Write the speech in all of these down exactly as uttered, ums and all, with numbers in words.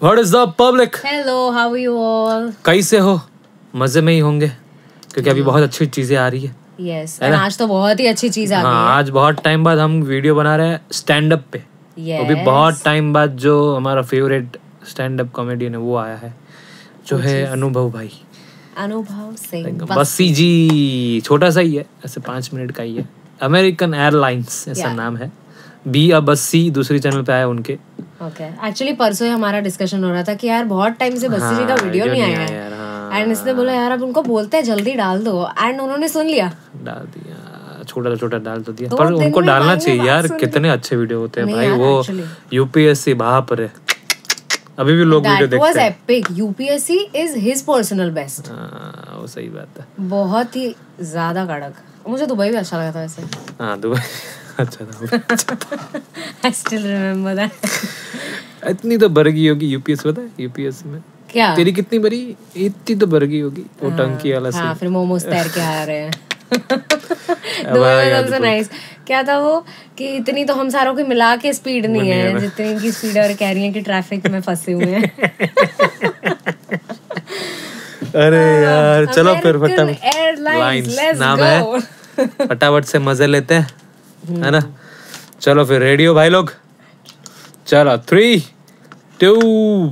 What is the public? Hello, how are you all? कैसे हो? मजे में ही होंगे क्योंकि अभी बहुत अच्छी चीजें आ रही है। Yes, और आज तो बहुत ही अच्छी चीज आ गई है। आज बहुत टाइम बाद हम वीडियो बना रहे हैं स्टैंड अप पे। Yes. वो भी बहुत टाइम बाद जो हमारा फेवरेट स्टैंड अप कॉमेडियन है वो आया है जो है अनुभव भाई, अनुभव सिंह बस्सी जी। छोटा सा ही है, ऐसे पाँच मिनट का ही है। अमेरिकन एयरलाइंस ऐसा नाम है। बी अ बस्सी दूसरे चैनल पे आया उनके। ओके, एक्चुअली परसों ही हमारा डिस्कशन हो रहा था कि यार बहुत टाइम से बस्सी जी का वीडियो नहीं आया है, एंड इसने बोला यार अब उनको बोलते हैं जल्दी डाल दो, एंड उन्होंने सुन लिया, डाल दिया। छोटा छोटा डाल तो दिया, पर उनको डालना चाहिए यार, कितने अच्छे वीडियो होते हैं भाई। वो यूपीएससी, बाप रे, अभी भी लोग वीडियो देखते हैं। That was epic. U P S C is his personal best. हाँ, वो सही बात है। बहुत ही ज़्यादा कड़क। मुझे दुबई भी अच्छा लगा था वैसे। हाँ, दुबई अच्छा था। I still remember that. इतनी तो बरगी होगी U P S C, पता है U P S C में क्या? तेरी कितनी बरी? इतनी तो बरगी होगी। वो टंकी वाला सीन। हाँ, फिर मोमोस तैर के आ रहे हैं। नाइस। क्या था वो कि इतनी तो हम सारों की मिला के स्पीड नहीं है जितनी की स्पीड और कह रही है कि ट्रैफिक में फंसे हुए हैं। अरे यार चलो फिर फटाफट एयरलाइंस नाम है, फटाफट से मजे लेते हैं, है ना। चलो फिर रेडियो भाई लोग, चलो three two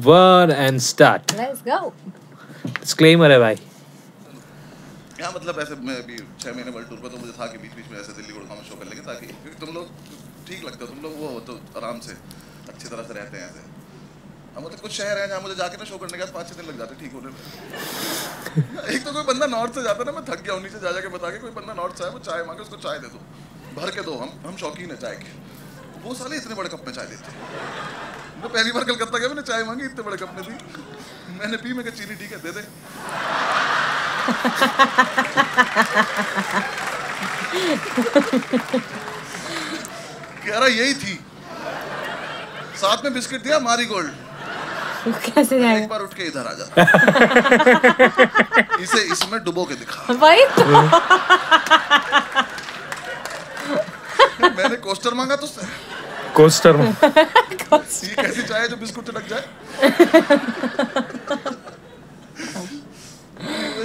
one and start, let's go. Disclaimer है भाई, यहाँ मतलब ऐसे मैं अभी छः महीने वर्ल्ड टूर पर तो मुझे था कि बीच बीच में ऐसे दिल्ली गुड़गांव में शो कर लेंगे ताकि, क्योंकि तुम लोग ठीक लगता है, तुम लोग वो तो आराम से अच्छी तरह से रहते हैं ऐसे। हम मतलब कुछ शहर हैं जहाँ मुझे जाके ना शो करने के बाद पाँच छः दिन लग जाते ठीक होने में। एक तो कोई बंदा नॉर्थ से जाता ना, मैं थक गया उन्हीं से जा जाके बता के, कोई बंदा नॉर्थ से आया वो चाय मांगे, उसको चाय दे दो भर के दो, हम हम शौकीन है चाय के, वो साले इतने बड़े कप में चाय देते हैं। मैं पहली बार कलकत्ता गया, मैंने चाय मांगी, इतने बड़े कप में थी, मैंने पी, मैं चीनी ठीक है दे दे। यही थी, साथ में बिस्किट दिया, मारी गोल्ड। कैसे जाएगा? एक बार उठ के इधर आ जा। इसे इसमें डुबो के दिखा भाई तो। मैंने कोस्टर मांगा तो कोस्टर मांगा। ये कैसी चाय है जो बिस्कुट लग जाए।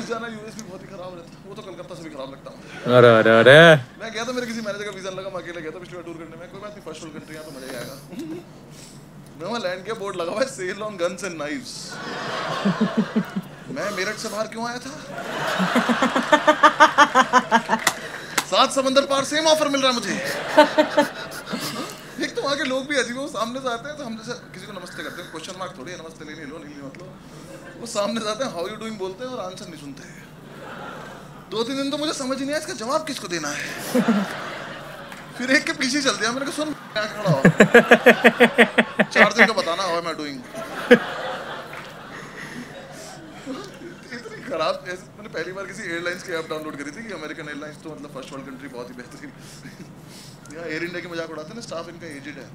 जाना यूएस भी बहुत ही खराब रहता है, वो तो कलकत्ता से भी खराब लगता है। अरे अरे अरे मैं गया था, मेरे किसी मैनेजर का वीजा लगा, मैं अकेले गया था पिछले टूर करने में, कोई बात नहीं, फर्स्ट वर्ल्ड कंट्री है तो मजा ही आएगा। मैं वहां लैंड के बोर्ड लगा हुआ है sale on guns and knives. मैं मेरठ से बाहर क्यों आया था? सात समंदर पार सेम ऑफर मिल रहा मुझे। एक तो वहां के लोग भी अजीब है, वो सामने से आते हैं तो हम जैसे किसी को नमस्ते करते हैं, क्वेश्चन मार्क थोड़ी है, नमस्ते ले लो नहीं मतलब, वो सामने जाते हैं हाउ यू डूइंग बोलते हैं और आंसर नहीं सुनते हैं। दो तीन दिन तो मुझे समझ ही नहीं आया इसका जवाब किसको देना है। फिर एक के पीछे चल दिया, मैंने कहा सुन मैं खड़ा हूं, चार दिन का बताना हाउ एम आई डूइंग। इतनी खराब, मैंने पहली बार किसी एयरलाइंस की ऐप डाउनलोड करी थी कि अमेरिकन एयरलाइंस तो मतलब फर्स्ट वर्ल्ड कंट्री बहुत ही बेहतरीन। यहाँ एयर इंडिया के मजाक उड़ाते हैं ना, स्टाफ इनका एजेड है।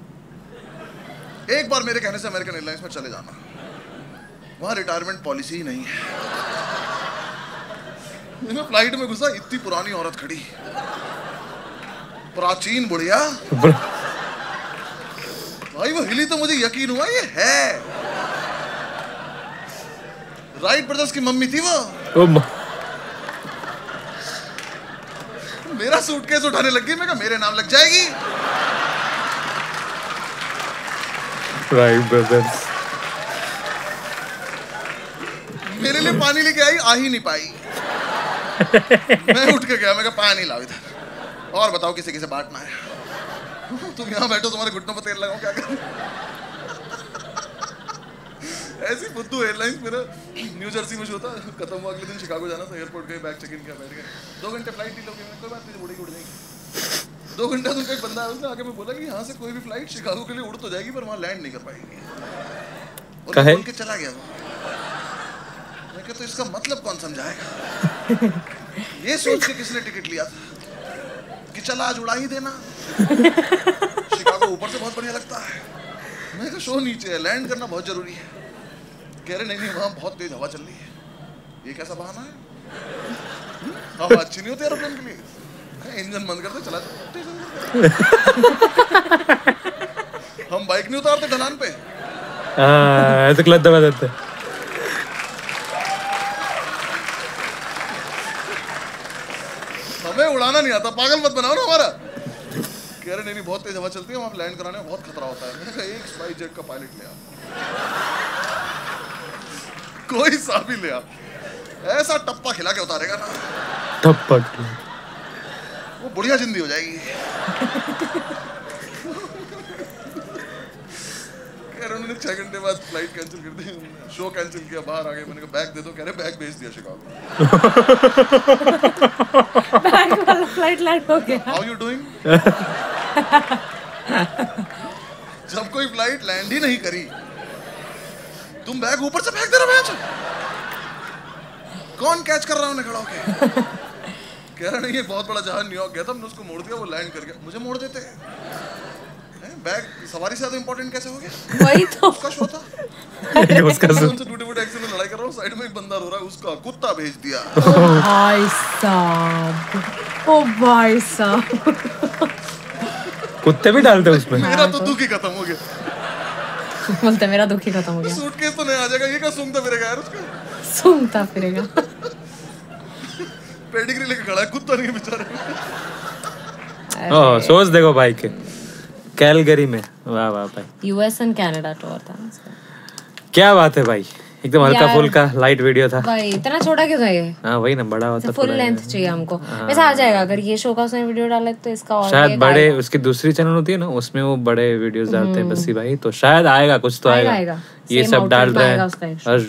एक बार मेरे कहने से अमेरिकन एयरलाइंस में चले जाना, वहाँ रिटायरमेंट पॉलिसी ही नहीं है। मैं फ्लाइट में घुसा, इतनी पुरानी औरत खड़ी, प्राचीन बुढ़िया भाई, वो हिली तो मुझे यकीन हुआ ये है राइट ब्रदर्स की मम्मी थी वो। मेरा सूटकेस उठाने लग गई, मैं कहा मेरे नाम लग जाएगी राइट ब्रदर्स। मेरे लिए पानी लेके आई, आ ही नहीं पाई। मैं उठ के गया, मैं कहा पानी लाओ इधर, और बताओ किसे किसे बांटना है। तुम यहाँ बैठो, तुम्हारे घुटनों पर तेल लगाओ, क्या करूं। ऐसी बुद्धू एयरलाइंस। मेरा न्यू जर्सी में शो था, खत्म हुआ, अगले दिन शिकागो जाना था, एयरपोर्ट गए, बैग चेक इन किया, बैठ गए, दो घंटे फ्लाइट नहीं लगी, कोई बात नहीं उड़ेगी उड़ेगी। दो घंटा तुमको एक बंदा है, उसने आगे में बोला कि यहाँ से कोई भी फ्लाइट शिकागो के लिए उड़ तो जाएगी पर वहाँ लैंड नहीं कर पाएगी, उड़ के चला गया। तो इसका मतलब कौन समझाएगा? ये सोच के किसने टिकट लिया था कि चला आज उड़ा ही देना। शिकागो ऊपर से बहुत बढ़िया लगता है, मैं कहा शो नीचे है, लैंड करना बहुत जरूरी है। कह रहे नहीं नहीं वहाँ बहुत तेज हवा चल रही है। ये कैसा बहाना है? हवा अच्छी नहीं होती एरोप्लेन के लिए, इंजन बंद करते चला जाते। हम बाइक नहीं उतारते ढलान पे, हाँ ऐसे क्लच दबा देते। हमें उड़ाना नहीं आता, पागल मत बनाओ ना हमारा। कह रहे नहीं नहीं बहुत तेज हवा चलती है, वहाँ लैंड कराने में बहुत खतरा होता है। मैंने कहा एक स्पाइस जेट का पायलट ले आ, कोई सा भी ले आ, ऐसा टप्पा खिला के उतारेगा ना टप्पा, वो बुढ़िया जिंदगी हो जाएगी। कह रहे उन्होंने छह घंटे बाद फ्लाइट कैंसिल कर दी, शो कैंसिल किया, बाहर आ गए। मैंने कहा बैग दे दो, कह रहे बैग भेज दिया शिकागो। बैग वाला फ्लाइट लेट हो गया। How you doing? जब कोई फ्लाइट लैंड ही नहीं करी, तुम बैग ऊपर से फेंक दे रहे हो। कौन कैच कर रहा है उन्हें खड़ा होके? कह रहा नहीं ये बहुत बड़ा जहाज न्यूयॉर्क गया था, हमने उसको मोड़ दिया, वो लैंड कर गया। मुझे मोड़ देते हैं, बैग सवारी से ज्यादा इंपॉर्टेंट कैसे हो गया? वही तो उसका शो था। उसका शो उनसे टूटे-फूटे एक्शन में लड़ाई कर रहा हूँ, साइड में एक बंदा रो रहा है, उसका कुत्ता भेज दिया। भाई साहब, ओ भाई साहब, कुत्ते भी डालते उसमें। मेरा तो दुख ही खत्म हो गया, बोलते मेरा दुख ही खत्म हो गया। सूटकेस तो नहीं आ जाएगा, ये क्या सूंघता फिरेगा यार, उसका सूंघता फिरेगा। पेडिग्री लेके खड़ा है, कुत्ता नहीं बेचारा। ओह सोच देखो भाई के कैलगरी में, वाह वाह भाई। यूएस एंड कनाडा टूर था, क्या बात है भाई, एकदम हल्का फुल्का लाइट वीडियो था भाई। इतना छोटा क्यों था ये? हाँ वही ना, बड़ा होता फुल लेंथ चाहिए हमको। वैसे आ जाएगा अगर ये शो का उसने वीडियो डाला तो इसका, और शायद बड़े उसकी दूसरी चैनल होती है ना, उसमें वो बड़े वीडियोस डालते हैं बस्सी भाई, तो शायद आएगा कुछ तो आएगा। ये सब डाल रहे हैं हर्ष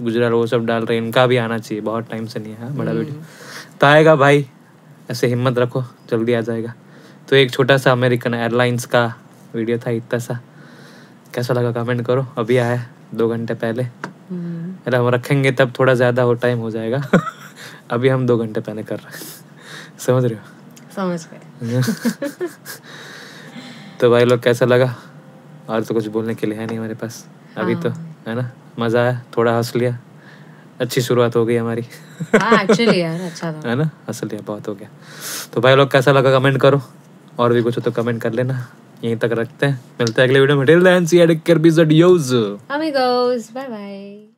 गुजराल, वो सब डाल रहे हैं, इनका भी आना चाहिए, बहुत टाइम से नहीं है बड़ा वीडियो, तो आएगा भाई, ऐसे हिम्मत रखो, जल्दी आ जाएगा। तो एक छोटा सा अमेरिकन एयरलाइंस का वीडियो था, इतना सा कैसा लगा कमेंट करो। अभी आया दो घंटे पहले, अरे हम रखेंगे तब थोड़ा ज़्यादा हो टाइम हो जाएगा। अभी हम दो घंटे पहले कर रहे हैं, समझ रहे हो? समझ गए। तो भाई लोग कैसा लगा? और तो कुछ बोलने के लिए है नहीं हमारे पास अभी। हाँ। तो है ना, मज़ा आया, थोड़ा हंस लिया, अच्छी शुरुआत हो गई हमारी। हाँ, एक्चुअली यार अच्छा था, है ना, हंस लिया बहुत हो गया। तो भाई लोग कैसा लगा कमेंट करो, और भी कुछ हो तो कमेंट कर लेना। यहीं तक रखते हैं, मिलते हैं अगले वीडियो में। Till then, see you, take care, be good, use amigos, bye bye.